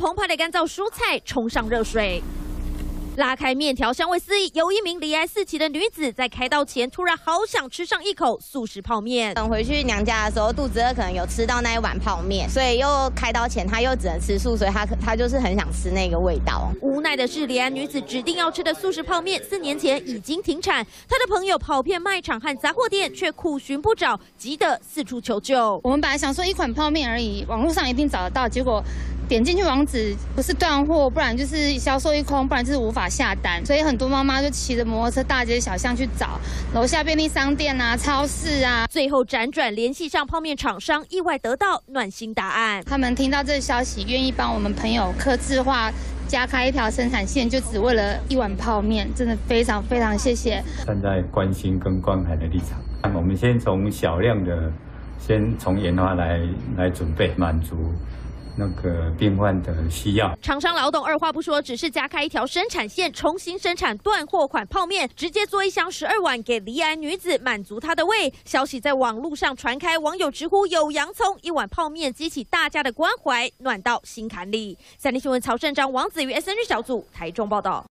澎湃的干燥蔬菜冲上热水。 拉开面条香味四溢，有一名罹癌4期的女子在开刀前突然好想吃上一口素食泡面。等回去娘家的时候，肚子饿，可能有吃到那一碗泡面，所以又开刀前她又只能吃素，所以她就是很想吃那个味道。无奈的是，罹癌女子指定要吃的素食泡面4年前已经停产，她的朋友跑遍卖场和杂货店，却苦寻不着，急得四处求救。我们本来想说一款泡面而已，网络上一定找得到，结果。 点进去网址不是断货，不然就是销售一空，不然就是无法下单，所以很多妈妈就骑着摩托车大街小巷去找，楼下便利商店啊、超市啊，最后辗转联系上泡面厂商，意外得到暖心答案。他们听到这个消息，愿意帮我们朋友客制化加开一条生产线，就只为了一碗泡面，真的非常非常谢谢。站在关心跟关怀的立场，我们先从小量的，先从研发来准备，满足。 那个病患的需要，厂商老董二话不说，只是加开一条生产线，重新生产断货款泡面，直接做一箱12碗给罹癌女子，满足她的胃。消息在网络上传开，网友直呼有洋葱，一碗泡面激起大家的关怀，暖到心坎里。三立新闻曹胜章、王子瑜 SNG 小组台中报道。